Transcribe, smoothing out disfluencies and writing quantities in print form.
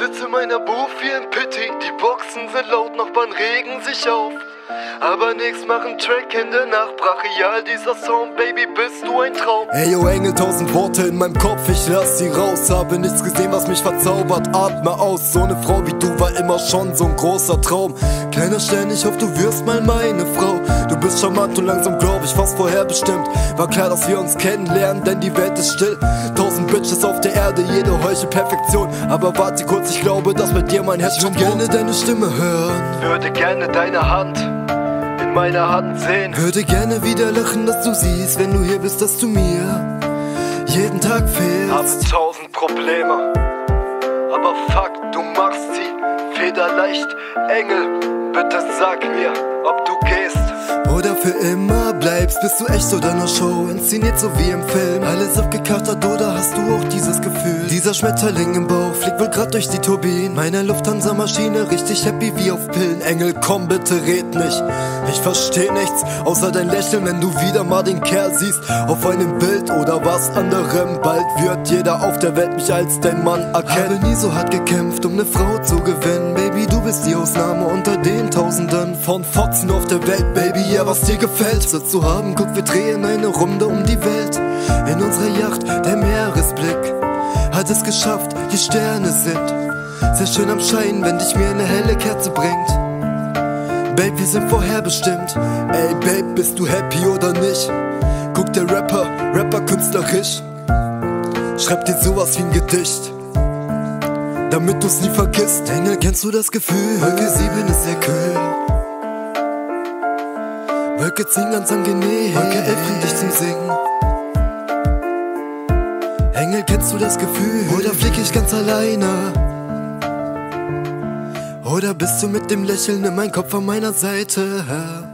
sitze in meiner Booth wie ein Pity. Die Boxen sind laut, Nachbarn regen sich auf. Aber nix, machen Track in der Nacht. Brachial, dieser Sound, Baby, bist du ein Traum. Ey, yo, Engel, tausend Worte in meinem Kopf, ich lass sie raus. Habe nichts gesehen, was mich verzaubert, atme aus. So eine Frau wie du war immer schon so ein großer Traum. Kleiner Stern, ich hoffe, du wirst mal meine Frau. Du bist charmant und langsam, glaub ich, fast vorherbestimmt. War klar, dass wir uns kennenlernen, denn die Welt ist still. Tausend Bitches auf der Erde, jede heuchelt Perfektion. Aber warte kurz, ich glaube, dass bei dir mein Herz schon wohnt. Ich würde gerne deine Stimme hören, würde gerne deine Hand in meiner Hand sehen. Würde gerne wieder lachen, dass du siehst, wenn du hier bist, dass du mir jeden Tag fehlst. Habe tausend Probleme, aber fuck, du machst sie federleicht. Engel, bitte sag mir, ob du gehst oder für immer bleibst. Bist du echt oder nur Show, inszeniert so wie im Film? Alles abgekatert oder hast du auch dieses Gefühl? Dieser Schmetterling im Bauch fliegt wohl grad durch die Turbinen meiner Lufthansa-Maschine, richtig happy wie auf Pillen. Engel, komm bitte, red nicht, ich versteh nichts, außer dein Lächeln, wenn du wieder mal den Kerl siehst auf einem Bild oder was anderem. Bald wird jeder auf der Welt mich als dein Mann erkennen. Habe nie so hart gekämpft, um eine Frau zu gewinnen. Baby, du bist die Ausnahme unter den Tausenden von Fotzen auf der Welt. Baby, ja, was dir gefällt zu haben, guck, wir drehen eine Runde um die Welt in unserer Yacht. Der Meeresblick hat es geschafft, die Sterne sind sehr schön am Schein, wenn dich mir eine helle Kerze bringt. Babe, wir sind vorherbestimmt. Ey Babe, bist du happy oder nicht? Guck, der Rapper künstlerisch schreibt dir sowas wie ein Gedicht, damit du's nie vergisst. Engel, kennst du das Gefühl? Wolke 7 ist sehr kühl, Wolke 10 ganz angenehm, Wolke 11 bringt dich zum Singen. Engel, kennst du das Gefühl? Oder flieg ich ganz alleine? Oder bist du mit dem Lächeln in meinem Kopf an meiner Seite?